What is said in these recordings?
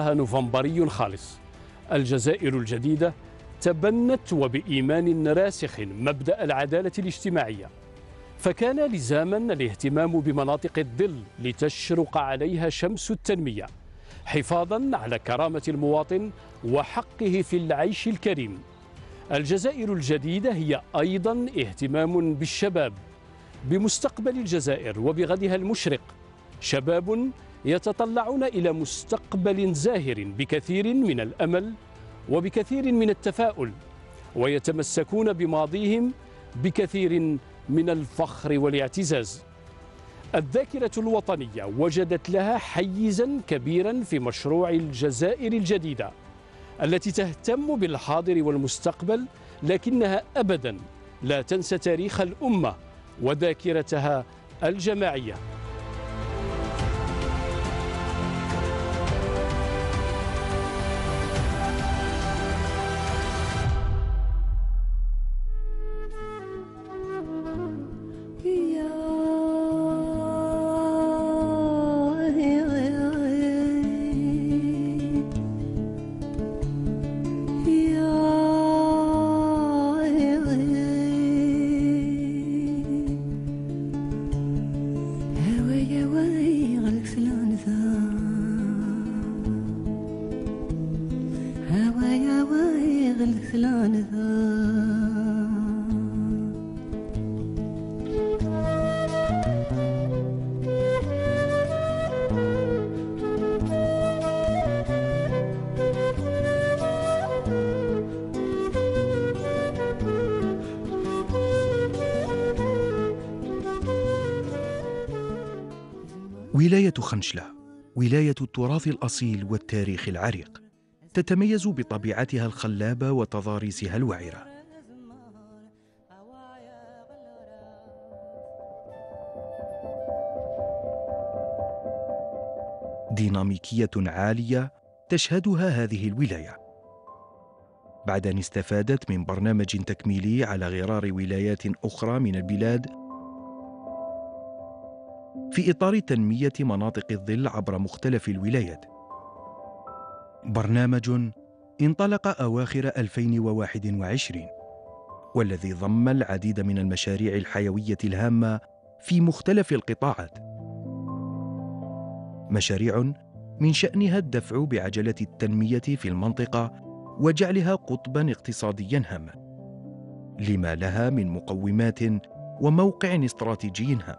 نوفمبري خالص. الجزائر الجديدة تبنت وبإيمان راسخ مبدأ العدالة الاجتماعية، فكان لزاما الاهتمام بمناطق الظل لتشرق عليها شمس التنمية حفاظا على كرامة المواطن وحقه في العيش الكريم. الجزائر الجديدة هي أيضا اهتمام بالشباب، بمستقبل الجزائر وبغدها المشرق، شباب يتطلعون إلى مستقبل زاهر بكثير من الأمل وبكثير من التفاؤل، ويتمسكون بماضيهم بكثير من الفخر والاعتزاز. الذاكرة الوطنية وجدت لها حيزا كبيرا في مشروع الجزائر الجديدة التي تهتم بالحاضر والمستقبل، لكنها أبدا لا تنسى تاريخ الأمة وذاكرتها الجماعية. ولاية خنشلة، ولاية التراث الأصيل والتاريخ العريق، تتميز بطبيعتها الخلابة وتضاريسها الوعرة. ديناميكية عالية تشهدها هذه الولاية بعد أن استفادت من برنامج تكميلي على غرار ولايات أخرى من البلاد في إطار تنمية مناطق الظل عبر مختلف الولايات، برنامج انطلق أواخر 2021 والذي ضم العديد من المشاريع الحيوية الهامة في مختلف القطاعات، مشاريع من شأنها الدفع بعجلة التنمية في المنطقة وجعلها قطباً اقتصادياً هاما لما لها من مقومات وموقع استراتيجي هام.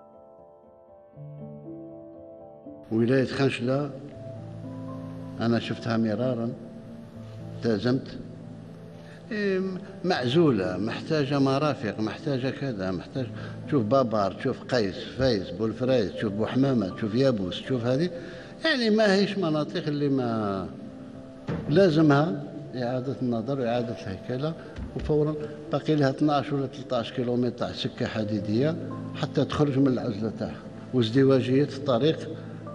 ولاية خنشلة أنا شفتها مراراً، التزمت، معزولة، محتاجة مرافق، محتاجة كذا، محتاجة تشوف بابار، تشوف قيس، فايز، بولفريز، تشوف بوحمامة، تشوف يابوس، تشوف هذه، يعني ما هيش مناطق اللي ما لازمها إعادة النظر وإعادة الهيكلة، وفوراً باقي لها 12 ولا 13 كيلومتر تاع سكة حديدية حتى تخرج من العزلة تاعها، وازدواجية الطريق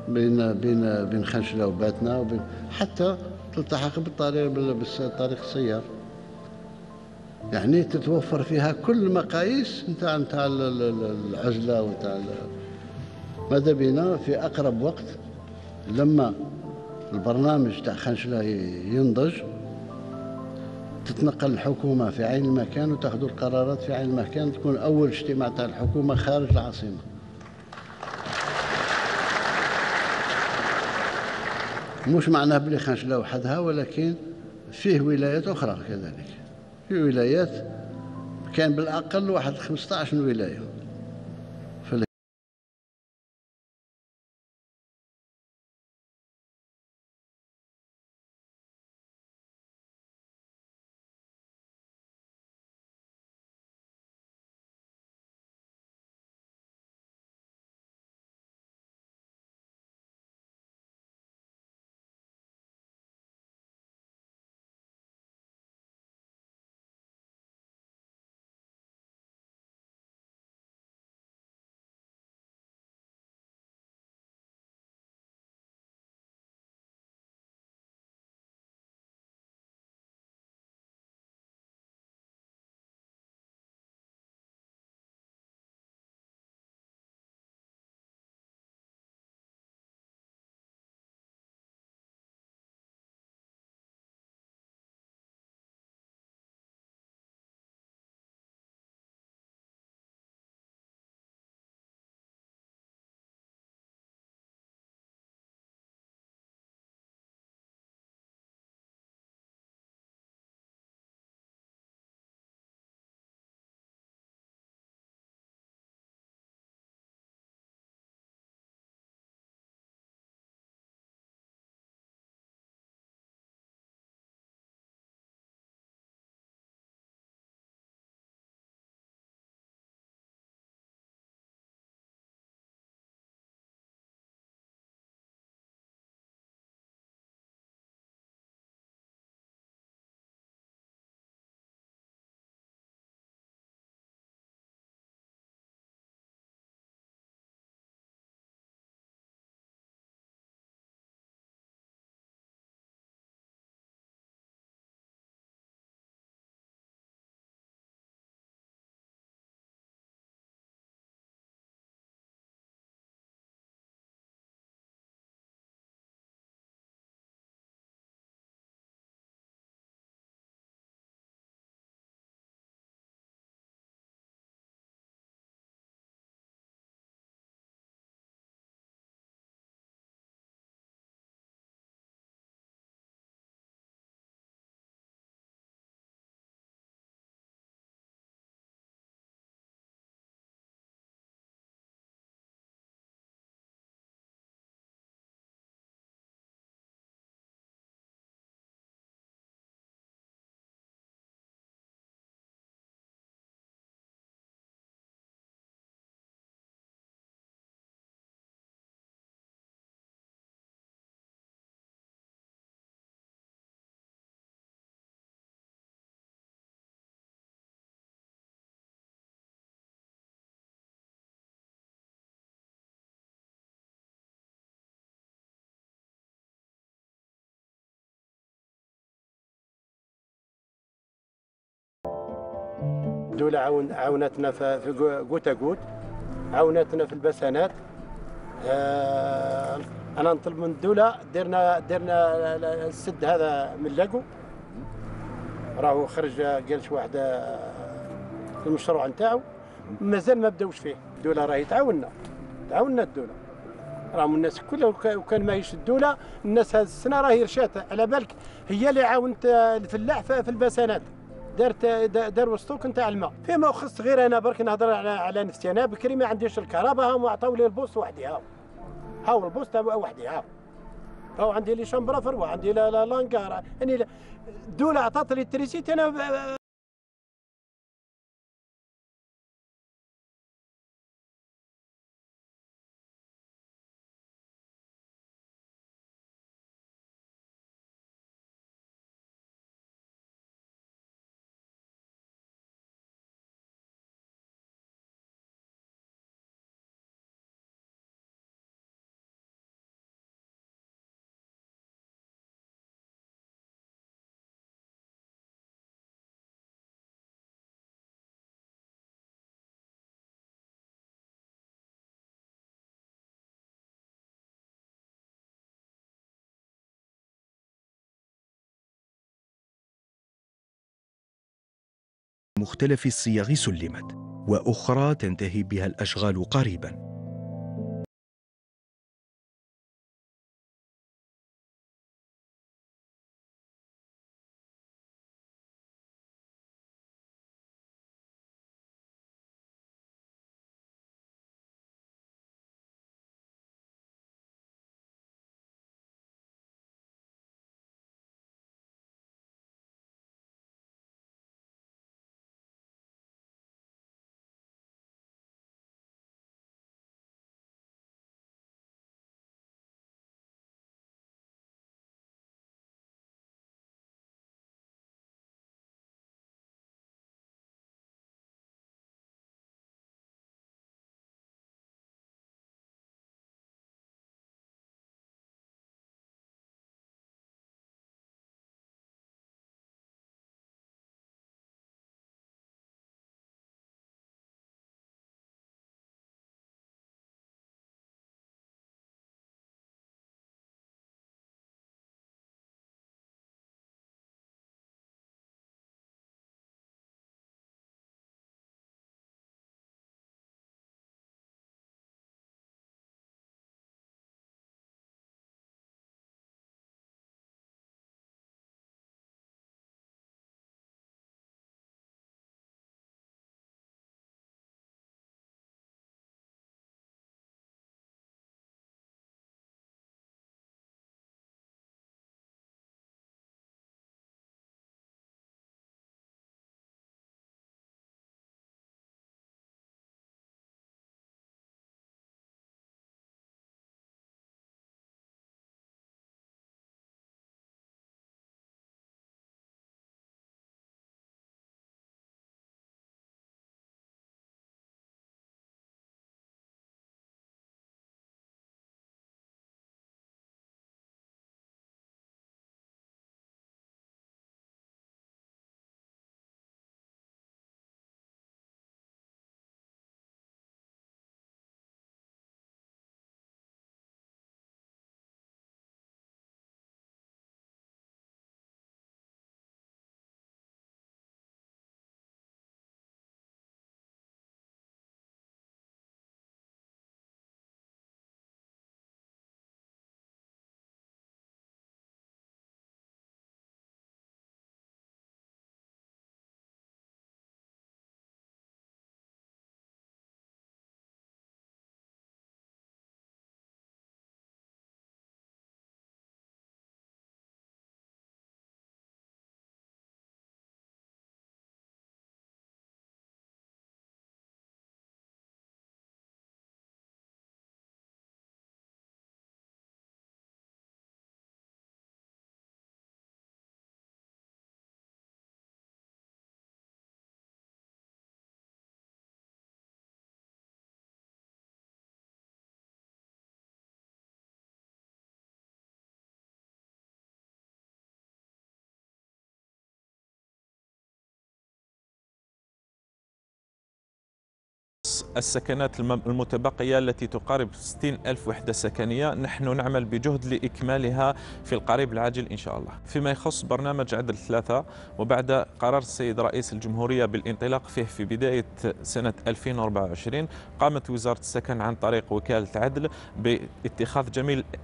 بين خنشلة وباتنا وبين حتى تلتحق بالطريق السيار، يعني تتوفر فيها كل المقاييس نتاع العزلة ونتاع. ماذا بينا في أقرب وقت لما البرنامج تاع خنشلة ينضج تتنقل الحكومة في عين المكان وتاخذ القرارات في عين المكان، تكون أول اجتماع تاع الحكومة خارج العاصمة. مش معناه بلي خنشلة وحدها، ولكن فيه ولايات أخرى كذلك، في ولايات كان بالأقل واحد 15 ولاية. الدولة عاونتنا في جوتا جوت، عاونتنا في البسانات. أنا نطلب من الدولة درنا السد هذا من لاقو، راهو خرج قال شي واحد المشروع نتاعو مازال ما بداوش فيه. الدولة راهي تعاوننا الدولة، راهم الناس كلها وكان ماهيش الدولة. الناس هذه السنة راهي رشات، على بالك هي اللي عاونت الفلاح في البسانات، دار ستوك نتاع الماء. فيما يخص غير انا برك نهضر على نفسي، انا بكري ما عنديش الكهرباء، هاو عطاو لي البوست وحدي، هاو البوست وحدي، هاو عندي لي شامبرا فروه، عندي لا لانكار، يعني الدوله عطات لي التريسيتي انا. مختلف الصيغ سلمت، وأخرى تنتهي بها الأشغال قريباً. تخص السكنات المتبقية التي تقارب 60,000 وحدة سكنية. نحن نعمل بجهد لإكمالها في القريب العاجل إن شاء الله. فيما يخص برنامج عدل 3 وبعد قرار السيد رئيس الجمهورية بالانطلاق فيه في بداية سنة 2024، قامت وزارة السكن عن طريق وكالة عدل باتخاذ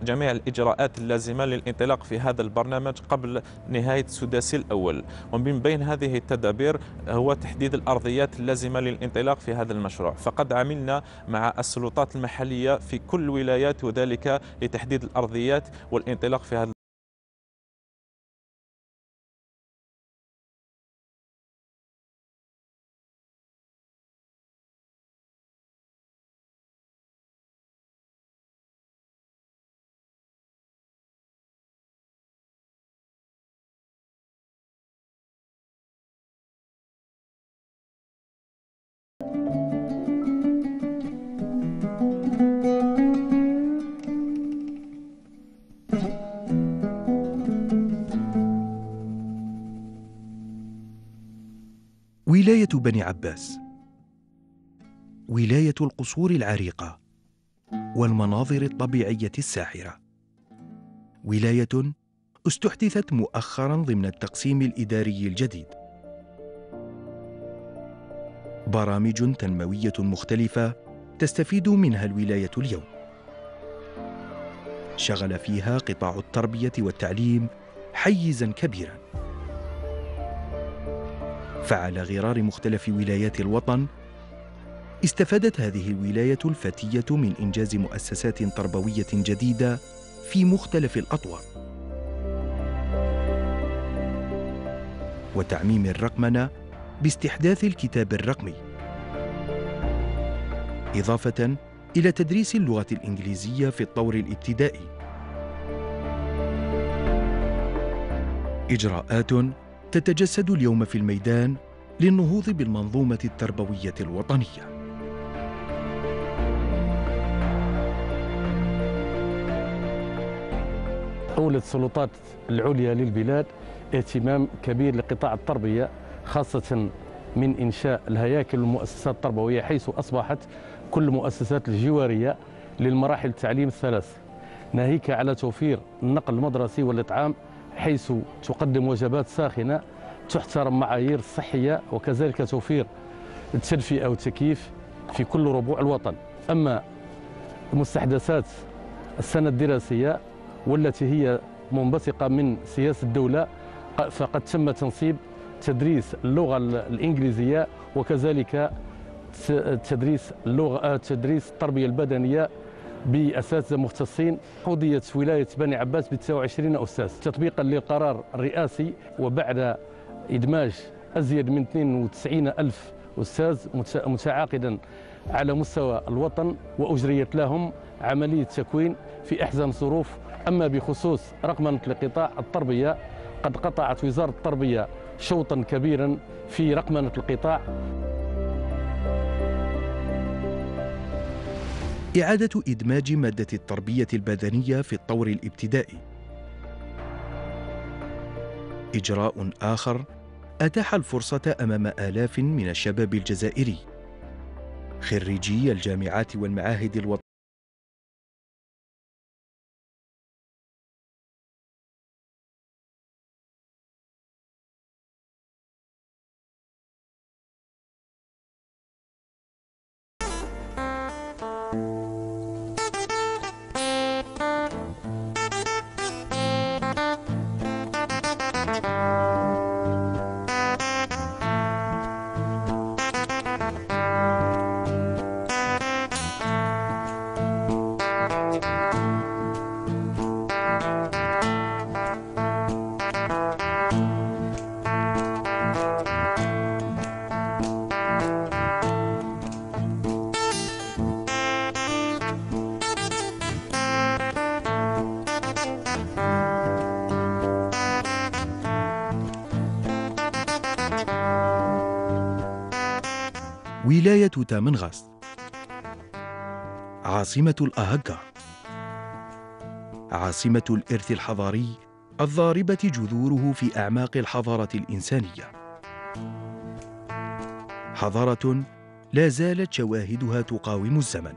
جميع الإجراءات اللازمة للانطلاق في هذا البرنامج قبل نهاية السداسي الأول، ومن بين هذه التدابير هو تحديد الأرضيات اللازمة للانطلاق في هذا المشروع. فقد عملنا مع السلطات المحلية في كل الولايات وذلك لتحديد الأرضيات والانطلاق في هذا ولاية بني عباس، ولاية القصور العريقة والمناظر الطبيعية الساحرة، ولاية استحدثت مؤخراً ضمن التقسيم الإداري الجديد. برامج تنموية مختلفة تستفيد منها الولاية اليوم، شغل فيها قطاع التربية والتعليم حيزاً كبيراً. فعلى غرار مختلف ولايات الوطن استفادت هذه الولاية الفتية من إنجاز مؤسسات تربوية جديدة في مختلف الأطوار، وتعميم الرقمنة باستحداث الكتاب الرقمي، إضافة إلى تدريس اللغة الإنجليزية في الطور الابتدائي. إجراءات تتجسد اليوم في الميدان للنهوض بالمنظومة التربوية الوطنية. أولت السلطات العليا للبلاد اهتمام كبير لقطاع التربية، خاصة من إنشاء الهياكل والمؤسسات التربوية، حيث أصبحت كل المؤسسات الجوارية للمراحل التعليم الثلاث، ناهيك على توفير النقل المدرسي والإطعام، حيث تقدم وجبات ساخنة تحترم معايير الصحية، وكذلك توفير التدفئة والتكييف في كل ربوع الوطن. أما مستحدثات السنة الدراسية والتي هي منبثقة من سياسة الدولة، فقد تم تنصيب تدريس اللغة الإنجليزية وكذلك تدريس التربية البدنية بأساتذة مختصين. حظيت ولاية بني عباس ب 29 أستاذ تطبيقا للقرار الرئاسي، وبعد إدماج أزيد من 92 ألف أستاذ متعاقدا على مستوى الوطن، وأجريت لهم عملية تكوين في أحسن ظروف. أما بخصوص رقمنة لقطاع التربية، قد قطعت وزارة التربية شوطا كبيرا في رقمنة القطاع. إعادة إدماج مادة التربية البدنية في الطور الابتدائي، إجراء آخر أتاح الفرصة أمام آلاف من الشباب الجزائري خريجي الجامعات والمعاهد الوطنية ولاية تامنغاست، عاصمة الأهجار، عاصمة الإرث الحضاري الضاربة جذوره في أعماق الحضارة الإنسانية، حضارة لا زالت شواهدها تقاوم الزمن.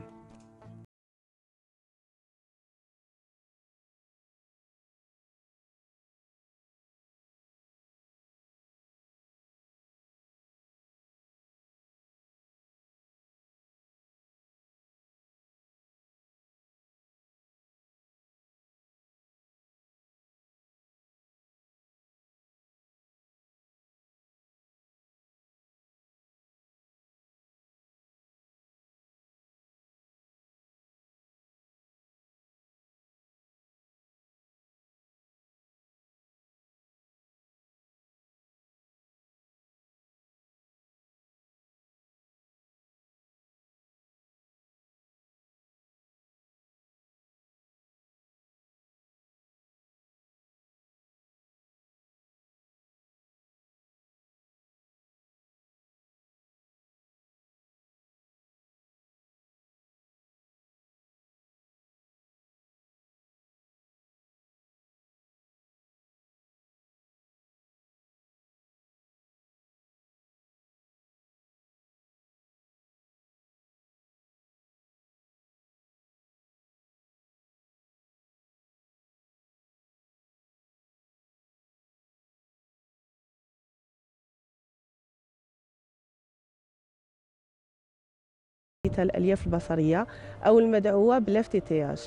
الألياف البصرية أو المدعوة بالافتتاش،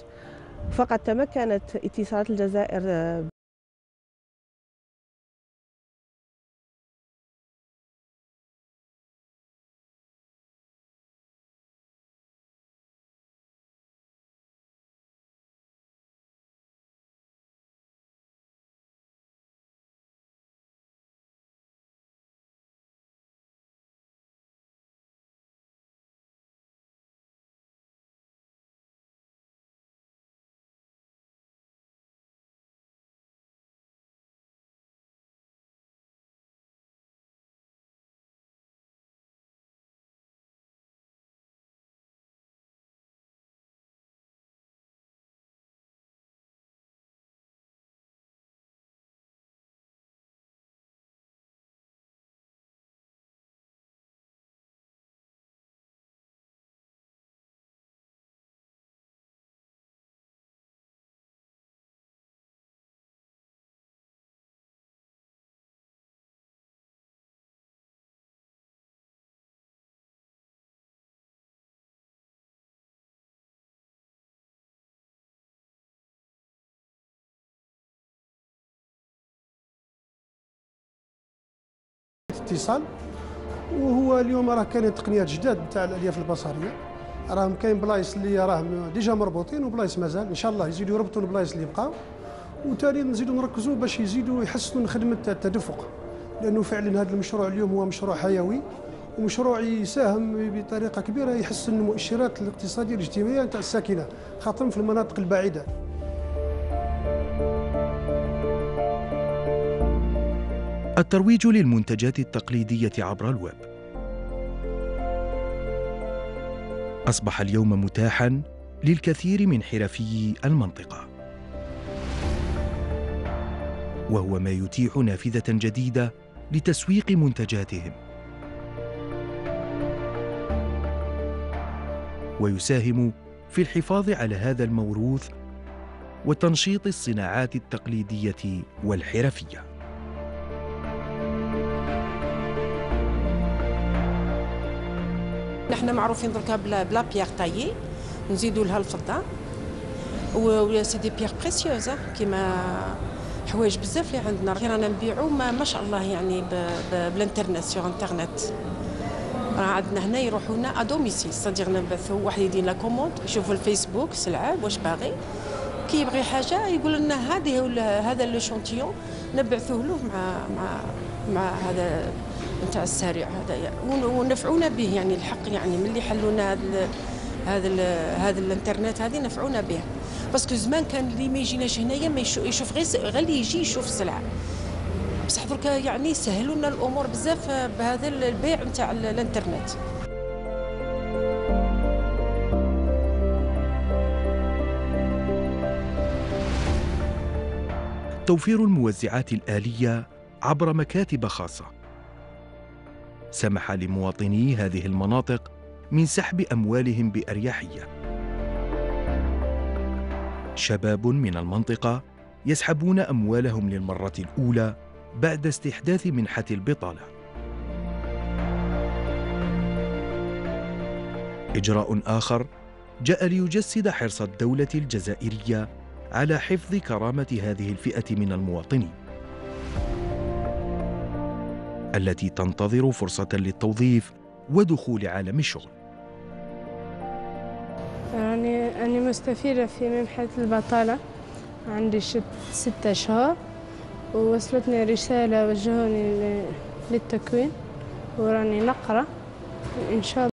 فقد تمكنت اتصالات الجزائر اتصال، وهو اليوم راه كاينين تقنيات جداد نتاع الالياف البصريه، راهم كاين بلايص اللي راهم ديجا مربوطين وبلايص مازال، ان شاء الله يزيدوا يربطوا البلايص اللي بقاو، وتالي نزيدوا نركزوا باش يزيدوا يحسنوا خدمه التدفق، لانه فعلا هذا المشروع اليوم هو مشروع حيوي ومشروع يساهم بطريقه كبيره يحسن المؤشرات الاقتصاديه الاجتماعيه نتاع الساكنه، خاصه في المناطق البعيده. الترويج للمنتجات التقليدية عبر الويب أصبح اليوم متاحاً للكثير من حرفيي المنطقة، وهو ما يتيح نافذة جديدة لتسويق منتجاتهم ويساهم في الحفاظ على هذا الموروث وتنشيط الصناعات التقليدية والحرفية. نحنا معروفين دركا بلا بيير تايي، نزيدوا لها الفضه ويا سيدي بيير بريسيوز كيما حوايج بزاف اللي عندنا رانا نبيعوا ما شاء الله، يعني بالانترنت سور انترنت راه عندنا هنا يروحونا ادوميسي، صدير نبعثوا واحد يدير لا كوموند يشوفوا الفيسبوك سلعه واش باغي، كي يبغي حاجه يقول لنا هذه ولا هذا لو شونتيون نبعثوه له مع هذا نتاع السريع هذايا، ونفعونا به يعني الحق، يعني ملي حلونا هذا الانترنت هذه نفعونا به، باسكو زمان كان اللي ما يجيناش هنايا ما يشوف غير اللي يجي يشوف السلعه، بصح دركا يعني سهلوا لنا الامور بزاف بهذا البيع نتاع الانترنت. توفير الموزعات الآلية عبر مكاتب خاصة سمح لمواطني هذه المناطق من سحب أموالهم بأريحية. شباب من المنطقة يسحبون أموالهم للمرة الأولى بعد استحداث منحة البطالة. إجراء آخر جاء ليجسد حرص الدولة الجزائرية على حفظ كرامة هذه الفئة من المواطنين التي تنتظر فرصة للتوظيف ودخول عالم الشغل. يعني أنا مستفيدة في منحة البطالة، عندي 6 أشهر ووصلتني رسالة وجهوني للتكوين وراني نقرأ إن شاء الله.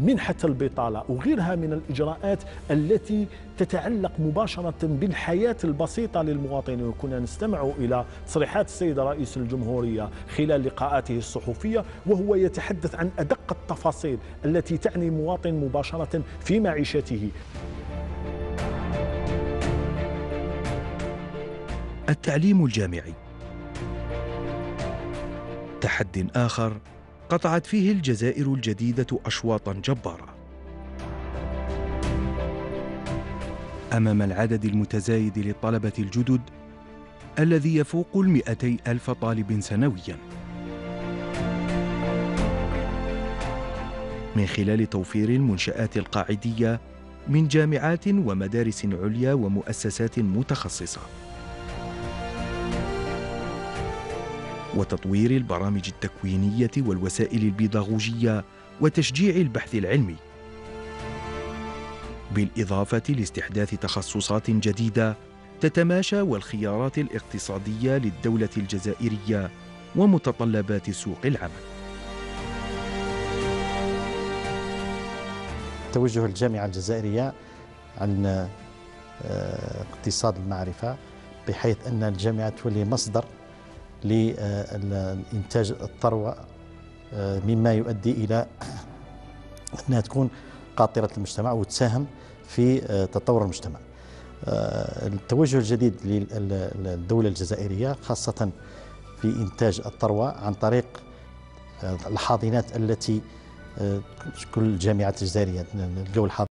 منحة البطالة وغيرها من الإجراءات التي تتعلق مباشرة بالحياة البسيطة للمواطنين. وكنا نستمع إلى تصريحات السيد رئيس الجمهورية خلال لقاءاته الصحفية وهو يتحدث عن أدق التفاصيل التي تعني المواطن مباشرة في معيشته. التعليم الجامعي تحدي آخر قطعت فيه الجزائر الجديدة أشواطاً جبارة. أمام العدد المتزايد للطلبة الجدد الذي يفوق 200,000 طالب سنوياً، من خلال توفير المنشآت القاعدية من جامعات ومدارس عليا ومؤسسات متخصصة، وتطوير البرامج التكوينية والوسائل البيداغوجية وتشجيع البحث العلمي، بالإضافة لاستحداث تخصصات جديدة تتماشى والخيارات الاقتصادية للدولة الجزائرية ومتطلبات سوق العمل. توجه الجامعة الجزائرية عن اقتصاد المعرفة، بحيث أن الجامعة تولي مصدر لإنتاج الثروة، مما يؤدي إلى أنها تكون قاطرة المجتمع وتساهم في تطور المجتمع. التوجه الجديد للدولة الجزائرية خاصة في إنتاج الثروة عن طريق الحاضنات التي كل جامعة الجزائرية تلقى الحاضنات.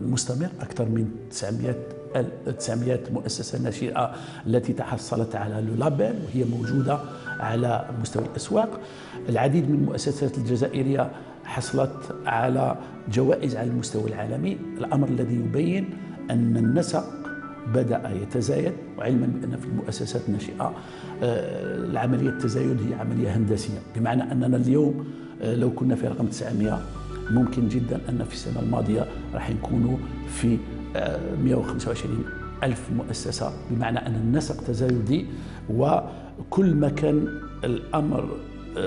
مستمر أكثر من 900 مؤسسة ناشئة التي تحصلت على لابيل وهي موجودة على مستوى الأسواق. العديد من المؤسسات الجزائرية حصلت على جوائز على المستوى العالمي، الأمر الذي يبين أن النسق بدأ يتزايد، وعلما بأن في المؤسسات الناشئة العملية التزايد هي عملية هندسية، بمعنى أننا اليوم لو كنا في رقم 900 ممكن جدا أن في السنة الماضية راح نكونوا في 125,000 مؤسسة، بمعنى أن النسق تزايدي، وكل ما كان الأمر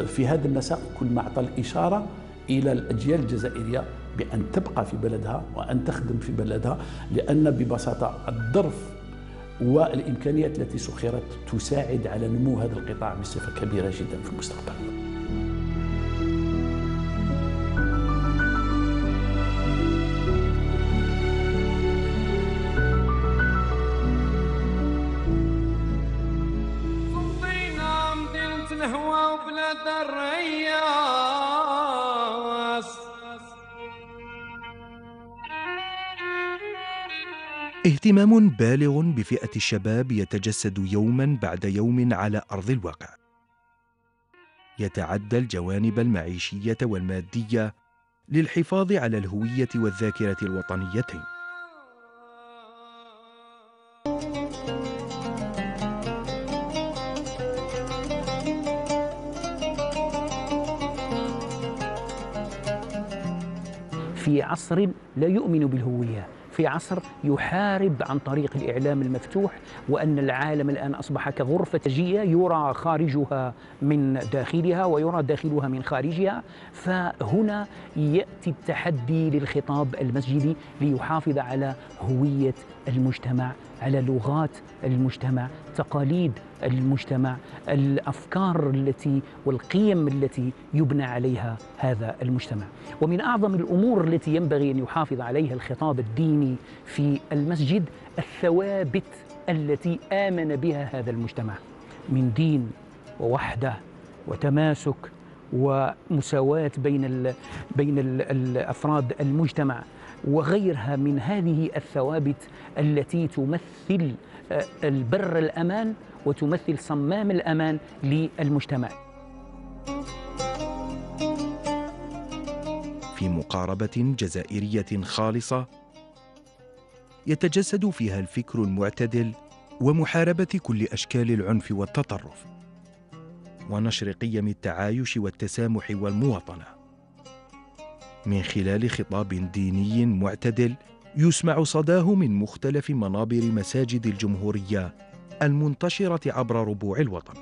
في هذا النسق كل ما أعطى الإشارة إلى الأجيال الجزائرية بأن تبقى في بلدها وأن تخدم في بلدها، لأن ببساطة الظرف والإمكانيات التي سخرت تساعد على نمو هذا القطاع بصفة كبيرة جدا في المستقبل. اهتمام بالغ بفئة الشباب يتجسد يوماً بعد يوم على أرض الواقع، يتعدى الجوانب المعيشية والمادية للحفاظ على الهوية والذاكرة الوطنيتين. في عصر لا يؤمن بالهوية، في عصر يحارب عن طريق الإعلام المفتوح، وأن العالم الآن أصبح كغرفة جية يرى خارجها من داخلها ويرى داخلها من خارجها. فهنا يأتي التحدي للخطاب المسجدي ليحافظ على هوية المجتمع، على لغات المجتمع، تقاليد المجتمع، الأفكار التي والقيم التي يبنى عليها هذا المجتمع. ومن أعظم الأمور التي ينبغي أن يحافظ عليها الخطاب الديني في المسجد الثوابت التي آمن بها هذا المجتمع من دين ووحدة وتماسك ومساواة بين الأفراد المجتمع وغيرها من هذه الثوابت التي تمثل البر الأمان وتمثل صمام الأمان للمجتمع. في مقاربة جزائرية خالصة يتجسد فيها الفكر المعتدل ومحاربة كل أشكال العنف والتطرف ونشر قيم التعايش والتسامح والمواطنة من خلال خطاب ديني معتدل يسمع صداه من مختلف منابر مساجد الجمهورية المنتشرة عبر ربوع الوطن.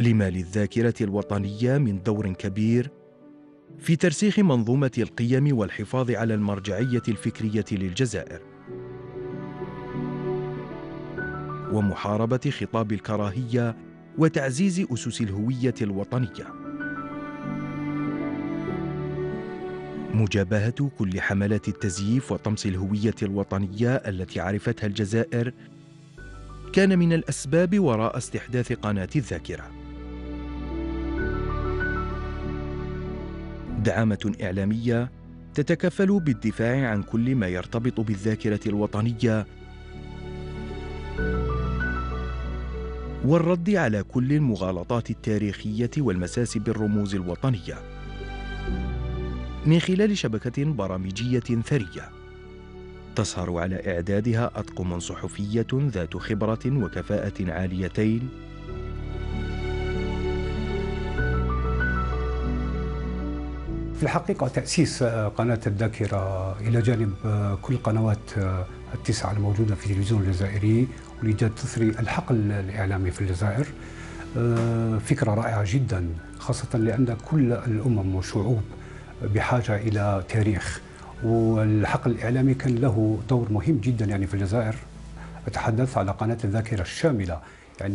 لما للذاكرة الوطنية من دور كبير في ترسيخ منظومة القيم والحفاظ على المرجعية الفكرية للجزائر ومحاربة خطاب الكراهية وتعزيز أسس الهوية الوطنية. مجابهة كل حملات التزييف وطمس الهوية الوطنية التي عرفتها الجزائر كان من الأسباب وراء استحداث قناة الذاكرة، دعامة إعلامية تتكفل بالدفاع عن كل ما يرتبط بالذاكرة الوطنية والرد على كل المغالطات التاريخية والمساس بالرموز الوطنية من خلال شبكة برامجية ثرية تسهر على إعدادها أطقم صحفية ذات خبرة وكفاءة عاليتين الحقيقة تأسيس قناة الذاكرة إلى جانب كل قنوات التسعة الموجودة في التلفزيون الجزائري واللي تثري الحقل الإعلامي في الجزائر فكرة رائعة جدا، خاصة لأن كل الأمم والشعوب بحاجة إلى تاريخ، والحقل الإعلامي كان له دور مهم جدا يعني في الجزائر. أتحدث على قناة الذاكرة الشاملة يعني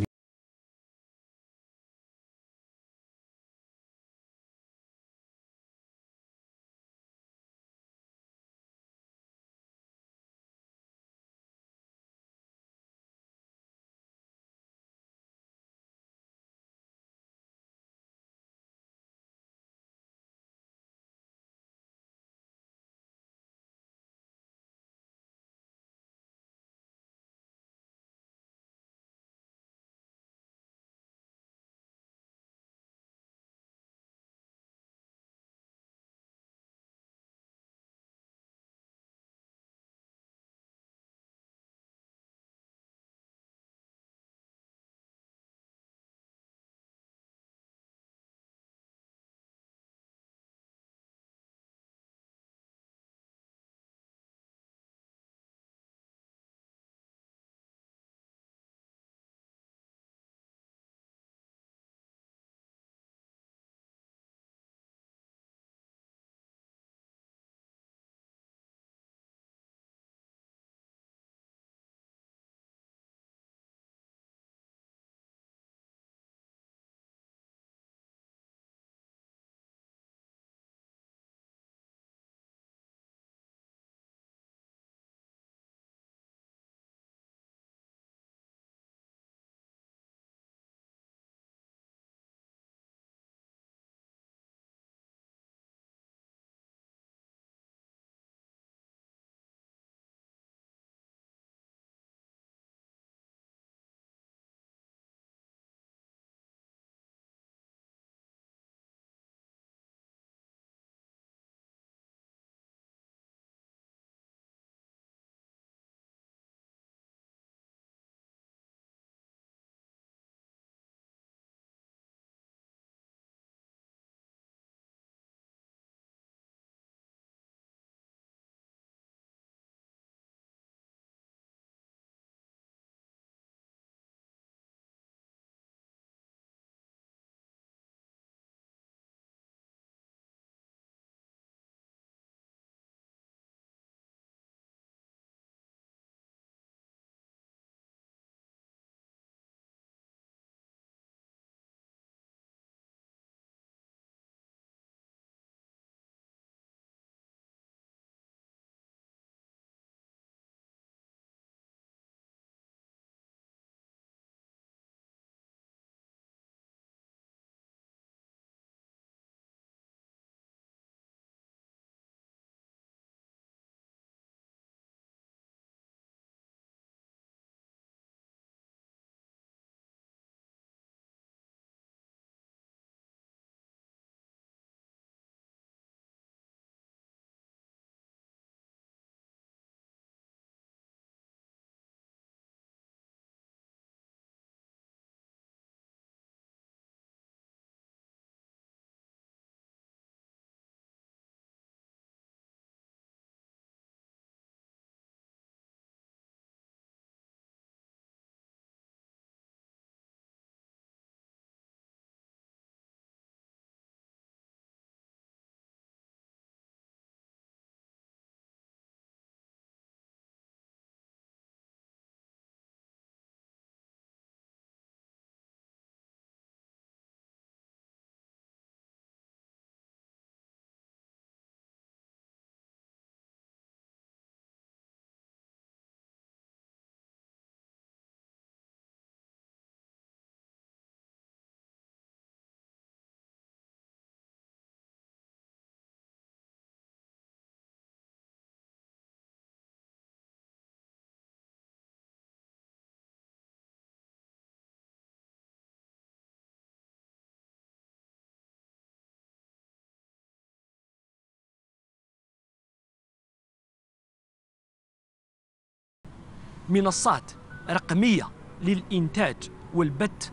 منصات رقمية للإنتاج والبث،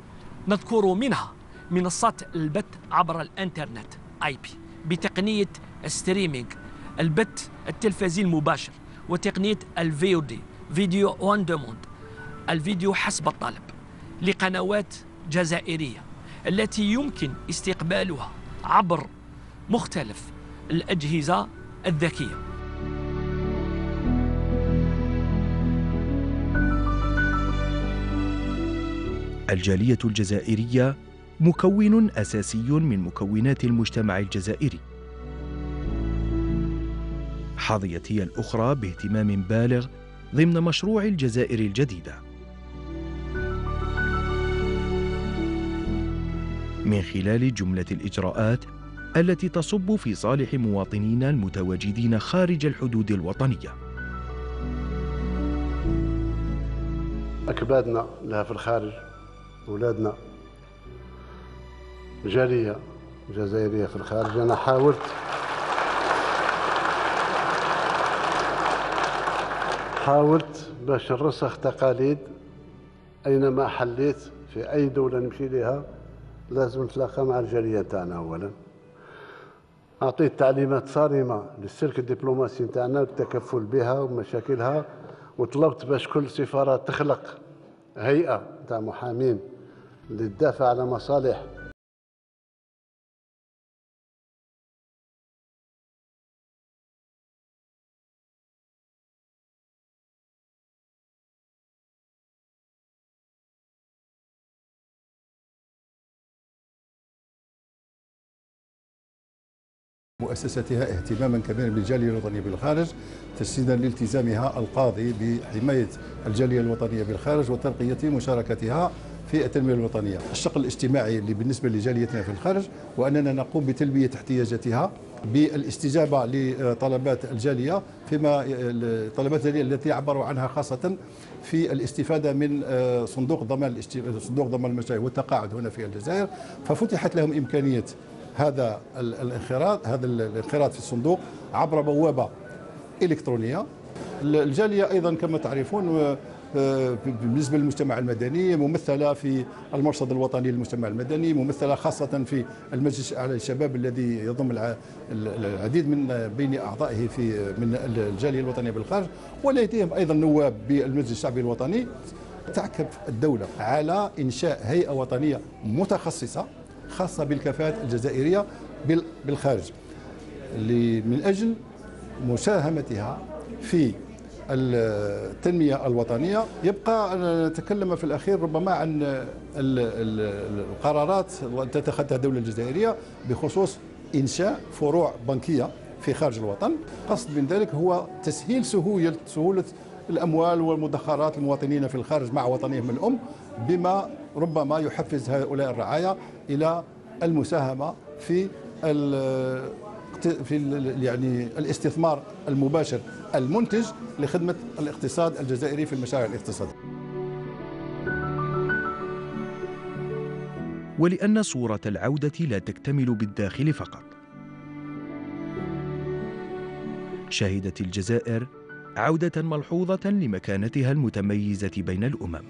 نذكر منها منصات البث عبر الإنترنت IP بتقنية الستريمينج، البث التلفزي المباشر، وتقنية الفي او دي، فيديو اون دوموند، الفيديو حسب الطلب، لقنوات جزائرية التي يمكن استقبالها عبر مختلف الأجهزة الذكية. الجالية الجزائرية مكون أساسي من مكونات المجتمع الجزائري، حظيت هي الأخرى باهتمام بالغ ضمن مشروع الجزائر الجديدة، من خلال جملة الإجراءات التي تصب في صالح مواطنينا المتواجدين خارج الحدود الوطنية. أكبادنا لها في الخارج، أولادنا، جالية جزائرية في الخارج. أنا حاولت باش نرسخ تقاليد، أينما حليت في أي دولة نمشي لها لازم نتلاقى مع الجالية تاعنا أولا. أعطيت تعليمات صارمة للسلك الدبلوماسي تاعنا والتكفل بها ومشاكلها، وطلبت باش كل سفارات تخلق هيئة تاع محامين للدافع على مصالح مؤسستها اهتماما كبيرا بالجالية الوطنية بالخارج، تجسيدا لالتزامها القاضي بحماية الجالية الوطنية بالخارج وترقية مشاركتها في التنمية الوطنية. الشق الاجتماعي اللي بالنسبة لجاليتنا في الخارج، وأننا نقوم بتلبية احتياجاتها بالاستجابة لطلبات الجالية، فيما طلبات الجالية التي عبروا عنها خاصة في الاستفادة من صندوق ضمان المشاريع والتقاعد هنا في الجزائر، ففتحت لهم إمكانية هذا الانخراط في الصندوق عبر بوابة إلكترونية. الجالية أيضا كما تعرفون بالنسبة للمجتمع المدني ممثلة في المرصد الوطني للمجتمع المدني، ممثلة خاصة في المجلس على الشباب الذي يضم العديد من بين أعضائه في من الجالية الوطنية بالخارج، ولديهم أيضا نواب بالمجلس الشعبي الوطني. تعكف الدولة على إنشاء هيئة وطنية متخصصة خاصة بالكفاءات الجزائرية بالخارج، من أجل مساهمتها في التنمية الوطنية. يبقى أن نتكلم في الأخير ربما عن القرارات التي اتخذتها الدولة الجزائرية بخصوص إنشاء فروع بنكية في خارج الوطن. قصد من ذلك هو تسهيل سهولة الأموال والمدخرات للمواطنين في الخارج مع وطنهم الأم، بما ربما يحفز هؤلاء الرعايا إلى المساهمة في الاستثمار المباشر المنتج لخدمة الاقتصاد الجزائري في المشاريع الاقتصادية. ولأن صورة العودة لا تكتمل بالداخل فقط، شهدت الجزائر عودة ملحوظة لمكانتها المتميزة بين الأمم.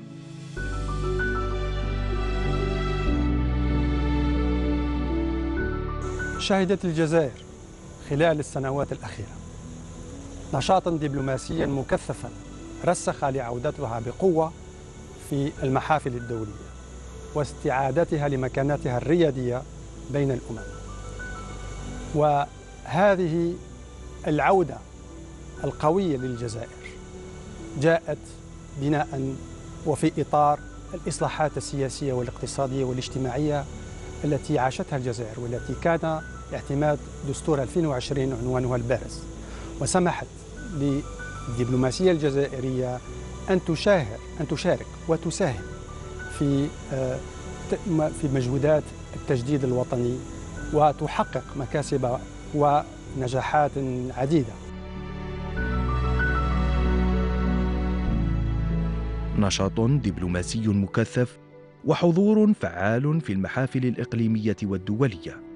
شهدت الجزائر خلال السنوات الأخيرة نشاطاً دبلوماسياً مكثفاً رسخ لعودتها بقوة في المحافل الدولية واستعادتها لمكانتها الريادية بين الأمم. وهذه العودة القوية للجزائر جاءت بناءً وفي إطار الإصلاحات السياسية والاقتصادية والاجتماعية التي عاشتها الجزائر، والتي كان اعتماد دستور 2020 عنوانها البارز، وسمحت للدبلوماسية الجزائرية أن تشارك وتساهم في مجهودات التجديد الوطني وتحقق مكاسب ونجاحات عديدة. نشاط دبلوماسي مكثف وحضور فعال في المحافل الإقليمية والدولية.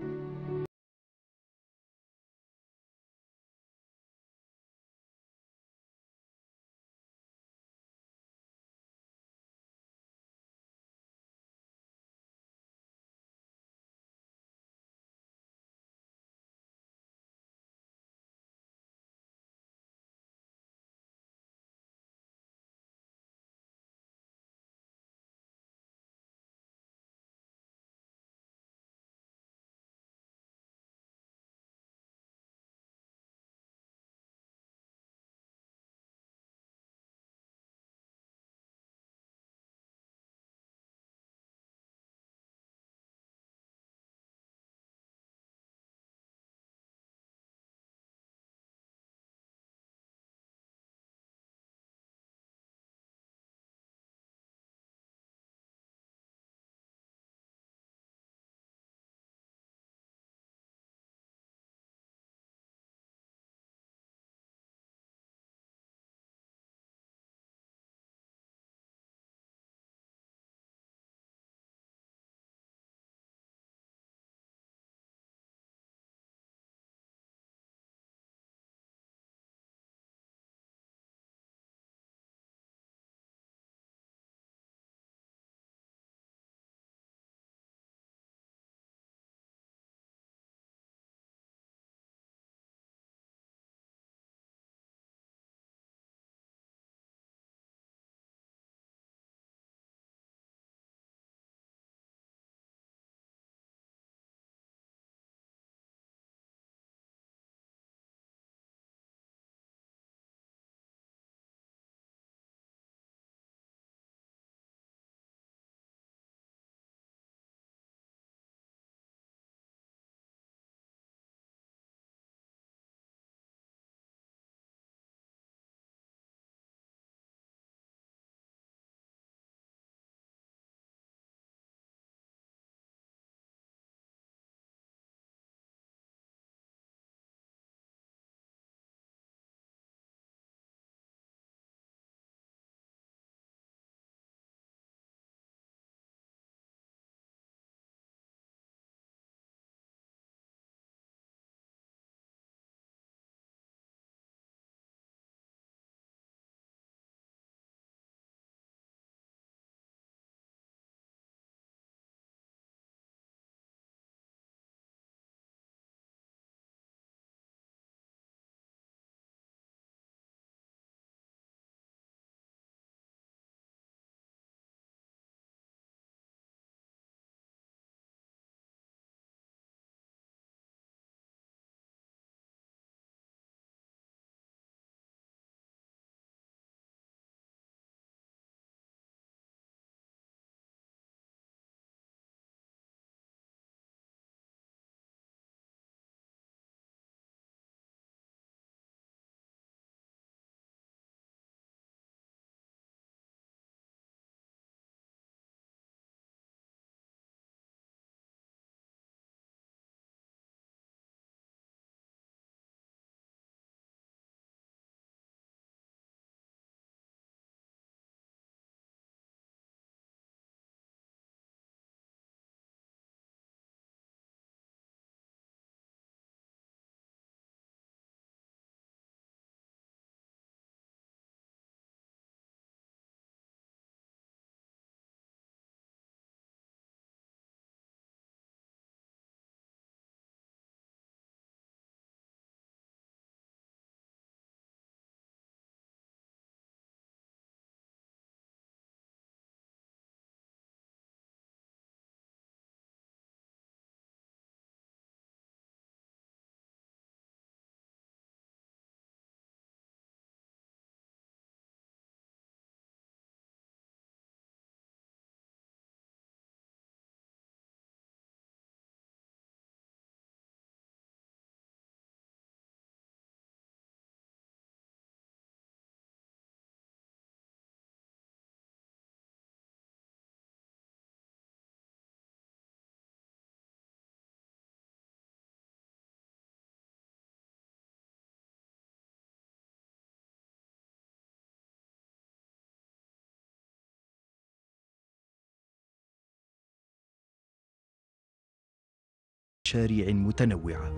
مشاريع متنوعة.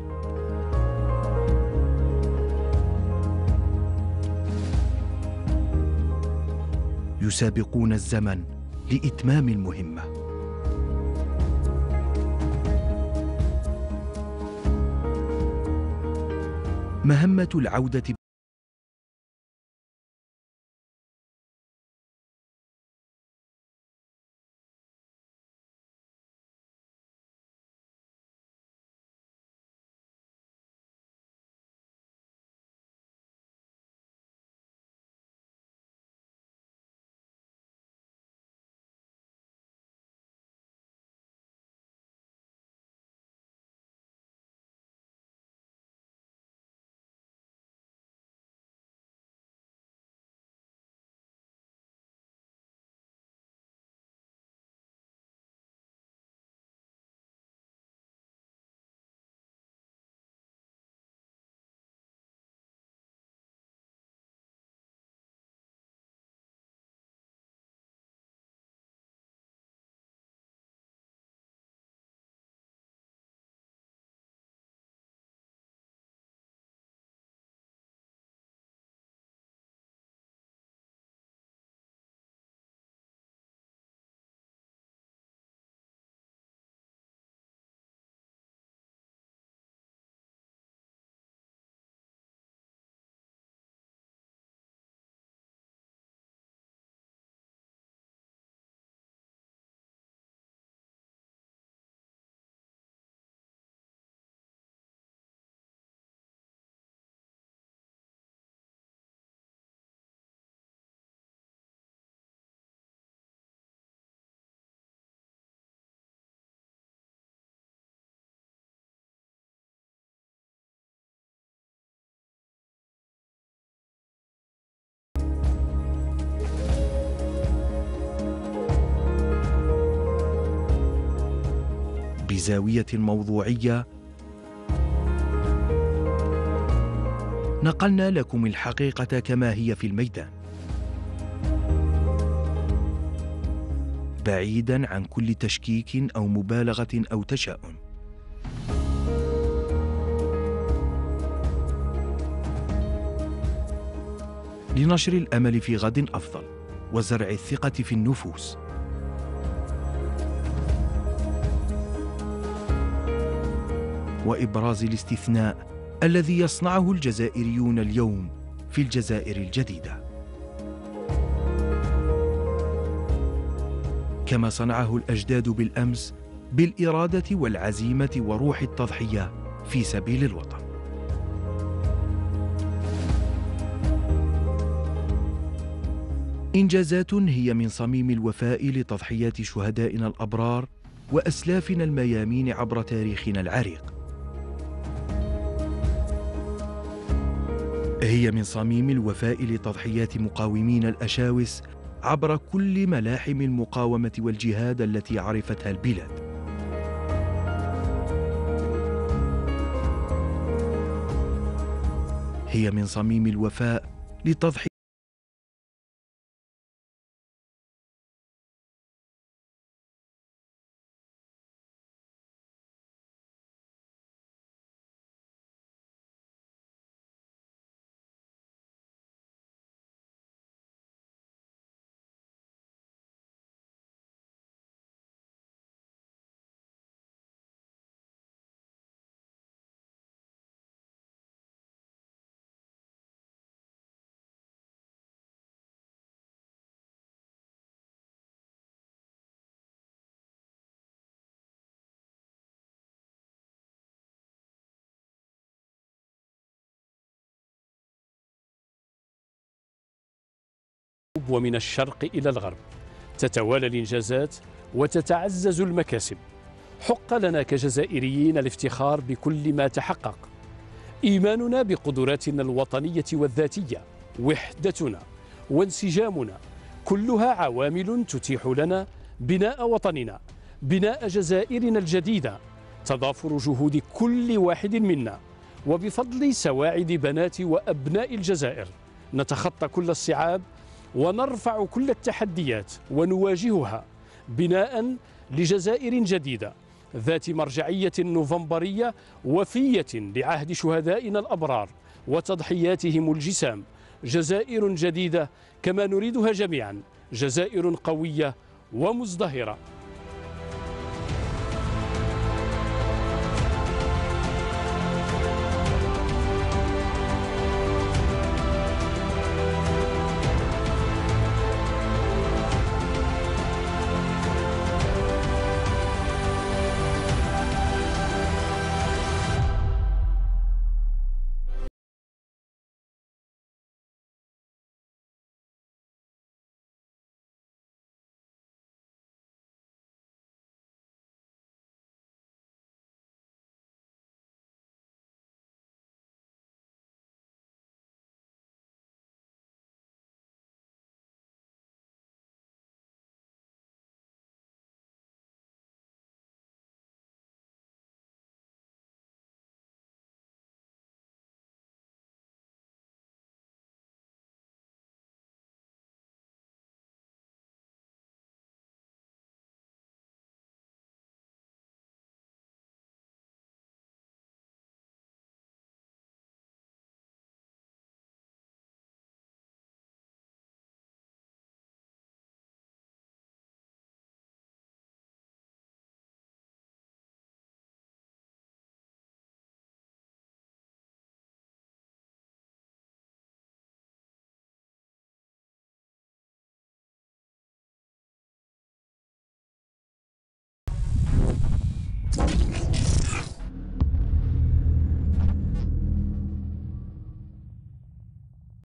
يسابقون الزمن لإتمام المهمة. مهمة العودة بزاوية موضوعية، نقلنا لكم الحقيقة كما هي في الميدان، بعيداً عن كل تشكيك أو مبالغة أو تشاؤم. لنشر الأمل في غد أفضل وزرع الثقة في النفوس. وإبراز الاستثناء الذي يصنعه الجزائريون اليوم في الجزائر الجديدة، كما صنعه الأجداد بالأمس بالإرادة والعزيمة وروح التضحية في سبيل الوطن. إنجازات هي من صميم الوفاء لتضحيات شهدائنا الأبرار وأسلافنا الميامين عبر تاريخنا العريق. هي من صميم الوفاء لتضحيات مقاومين الأشاوس عبر كل ملاحم المقاومة والجهاد التي عرفتها البلاد. هي من صميم الوفاء لتضحية ومن الشرق إلى الغرب، تتوالى الإنجازات وتتعزز المكاسب. حق لنا كجزائريين الافتخار بكل ما تحقق. إيماننا بقدراتنا الوطنية والذاتية، وحدتنا وانسجامنا، كلها عوامل تتيح لنا بناء وطننا، بناء جزائرنا الجديدة. تضافر جهود كل واحد منا وبفضل سواعد بنات وأبناء الجزائر نتخطى كل الصعاب ونرفع كل التحديات ونواجهها، بناء لجزائر جديدة ذات مرجعية نوفمبرية وفية لعهد شهدائنا الأبرار وتضحياتهم الجسام، جزائر جديدة كما نريدها جميعا، جزائر قوية ومزدهرة.